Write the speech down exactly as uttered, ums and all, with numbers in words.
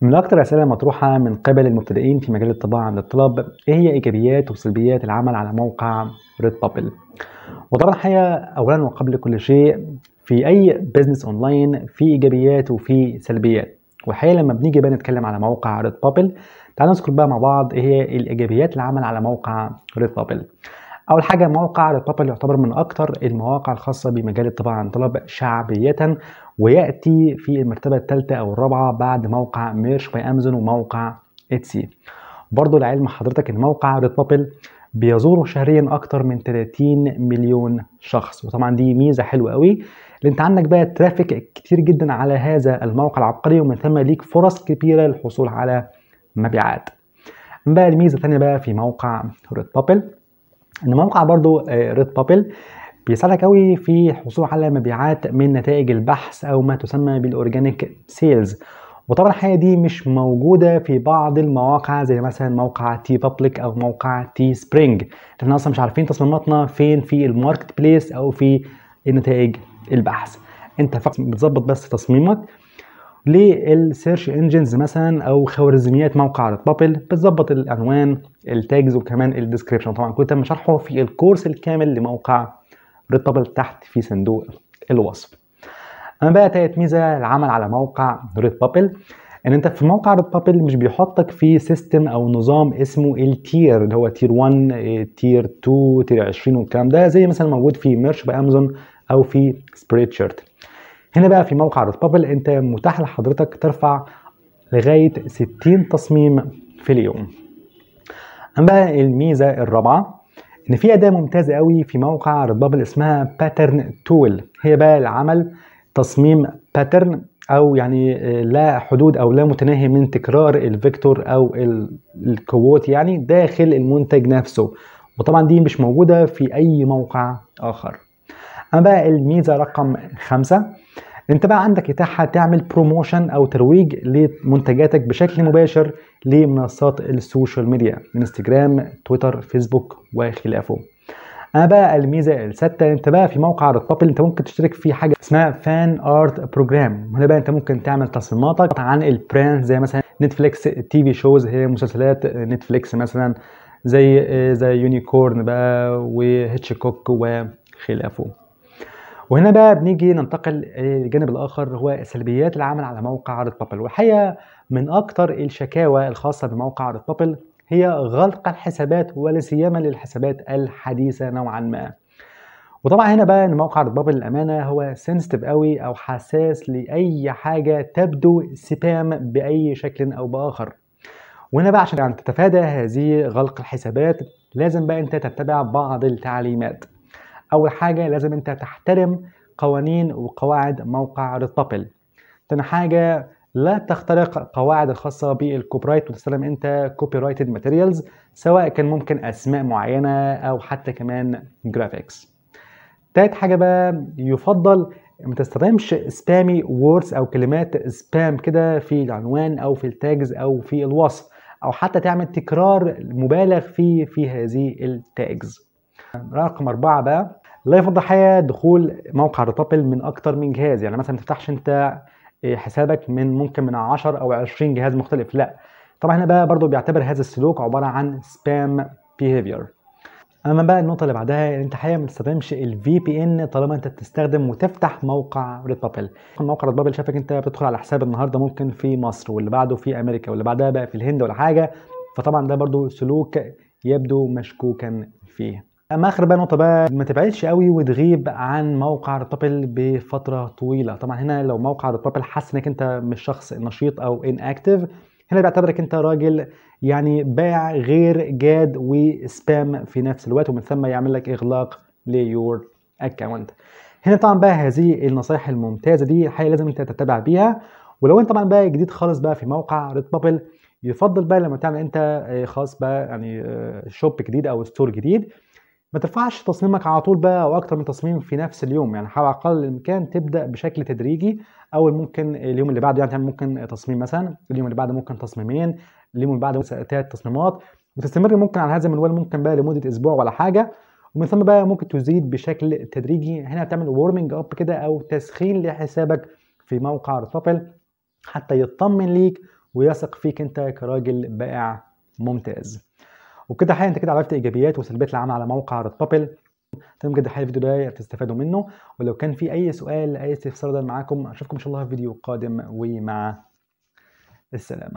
من اكتر اسئله مطروحه من قبل المبتدئين في مجال الطباعه عند الطلب، ايه هي ايجابيات وسلبيات العمل على موقع ريدبابل؟ وطبعا الحقيقه اولا وقبل كل شيء في اي بزنس اونلاين في ايجابيات وفي سلبيات، والحقيقه لما بنيجي بقى نتكلم على موقع ريدبابل تعالوا نذكر بقى مع بعض ايه هي الايجابيات العمل على موقع ريدبابل. اول حاجه موقع ريدبابل يعتبر من اكتر المواقع الخاصه بمجال الطباعه عن طلب شعبيه، وياتي في المرتبه الثالثه او الرابعه بعد موقع ميرش باي امازون وموقع اتسي. برضو لعلم حضرتك ان موقع ريدبابل بيزوره شهريا اكتر من ثلاثين مليون شخص، وطبعا دي ميزه حلوه قوي اللي انت عندك بقى ترافيك كتير جدا على هذا الموقع العبقري، ومن ثم ليك فرص كبيره للحصول على مبيعات. بقى الميزه الثانيه بقى في موقع ريدبابل ان موقع برضو ريدبابل بيساعدك قوي في الحصول على مبيعات من نتائج البحث او ما تسمى بالاورجانيك سيلز، وطبعا الحقيقه دي مش موجوده في بعض المواقع زي مثلا موقع تي بابليك او موقع تي سبرينج، لان اصلا مش عارفين تصميماتنا فين في الماركت بليس او في نتائج البحث. انت فقط بتظبط بس تصميمك للسيرش انجنز مثلا او خوارزميات موقع ريدبابل، بتظبط العنوان التاجز وكمان الديسكريبشن. طبعا كل تم شرحه في الكورس الكامل لموقع ريدبابل تحت في صندوق الوصف. اما بقى تالت ميزه العمل على موقع ريدبابل ان انت في موقع ريدبابل مش بيحطك في سيستم او نظام اسمه التير اللي هو تير واحد تير اتنين تير عشرين والكلام ده زي مثلا موجود في ميرش باي امازون او في سبريدشيرت. هنا بقى في موقع ريدبابل انت متاح لحضرتك ترفع لغايه ستين تصميم في اليوم. اما بقى الميزه الرابعه ان في اداه ممتازه قوي في موقع ريدبابل اسمها باترن تول، هي بقى لعمل تصميم باترن او يعني لا حدود او لا متناهي من تكرار الفيكتور او الكوت يعني داخل المنتج نفسه، وطبعا دي مش موجوده في اي موقع اخر. اما بقى الميزه رقم خمسه انت بقى عندك اتاحه تعمل بروموشن او ترويج لمنتجاتك بشكل مباشر لمنصات السوشيال ميديا انستجرام تويتر فيسبوك وخلافه. اما بقى الميزه السادسه انت بقى في موقع ريدبابل انت ممكن تشترك في حاجه اسمها فان ارت بروجرام، هنا بقى انت ممكن تعمل تصميماتك عن البراند زي مثلا نتفليكس تي في شوز هي مسلسلات نتفليكس مثلا زي زي يونيكورن بقى وهيتشكوك وخلافه. وهنا بقى بنيجي ننتقل للجانب الاخر هو سلبيات العمل على موقع ريدبابل، والحقيقه من اكتر الشكاوى الخاصه بموقع ريدبابل هي غلق الحسابات ولا سيما للحسابات الحديثه نوعا ما. وطبعا هنا بقى ان موقع ريدبابل للامانه هو سنسيتيف قوي او حساس لاي حاجه تبدو سبام باي شكل او باخر. وهنا بقى عشان يعني تتفادى هذه غلق الحسابات لازم بقى انت تتبع بعض التعليمات. اول حاجه لازم انت تحترم قوانين وقواعد موقع ريدبابل. تاني حاجه لا تخترق قواعد الخاصه بالكوبرايت وتستخدم انت كوبي رايتد ماتيريالز سواء كان ممكن اسماء معينه او حتى كمان جرافيكس. تالت حاجه بقى يفضل ما تستخدمش سبامي ووردز او كلمات سبام كده في العنوان او في التاجز او في الوصف او حتى تعمل تكرار مبالغ فيه في هذه التاجز. رقم اربعه بقى لا يفضل حقيقة دخول موقع ريدبابل من اكتر من جهاز، يعني مثلا ما تفتحش انت حسابك من ممكن من عشرة او عشرين جهاز مختلف، لا طبعا هنا بقى برضو بيعتبر هذا السلوك عباره عن سبام بيهيفير. اما بقى النقطه اللي بعدها انت حقيقة ما تستخدمش الفي بي ان طالما انت بتستخدم وتفتح موقع ريدبابل. موقع ريدبابل شافك انت بتدخل على حساب النهارده ممكن في مصر واللي بعده في امريكا واللي بعدها بقى في الهند ولا حاجه، فطبعا ده برضو سلوك يبدو مشكوكا فيه. اما اخر بقى نقطه بقى ما تبعدش قوي وتغيب عن موقع ريدبابل بفتره طويله. طبعا هنا لو موقع ريدبابل حس انك انت مش شخص نشيط او ان اكتف هنا بيعتبرك انت راجل يعني بايع غير جاد وسبام في نفس الوقت، ومن ثم يعمل لك اغلاق ليور اكونت. هنا طبعا بقى هذه النصايح الممتازه دي الحقيقه لازم انت تتبع بيها. ولو انت طبعا بقى جديد خالص بقى في موقع ريدبابل يفضل بقى لما تعمل انت خاص بقى يعني شوب جديد او ستور جديد ما ترفعش تصميمك على طول بقى او اكتر من تصميم في نفس اليوم، يعني حاول على اقل الامكان تبدا بشكل تدريجي. اول ممكن اليوم اللي بعده يعني ممكن تصميم مثلا، اليوم اللي بعده ممكن تصميمين، اليوم اللي بعده ثلاث تصميمات، وتستمر ممكن على هذا المنوال ممكن بقى لمده اسبوع ولا حاجه، ومن ثم بقى ممكن تزيد بشكل تدريجي. هنا بتعمل وورمنج اب كده او تسخين لحسابك في موقع ريدبابل حتى يطمن ليك ويثق فيك انت كراجل بائع ممتاز. وبكده حقيقة انت كده عرفت ايجابيات وسلبيات العمل على موقع ريدبابل. اتمنى بجد حقيقة الفيديو ده تستفادوا منه، ولو كان في اي سؤال اي استفسار ده معاكم، اشوفكم ان شاء الله في فيديو قادم، ومع السلامة.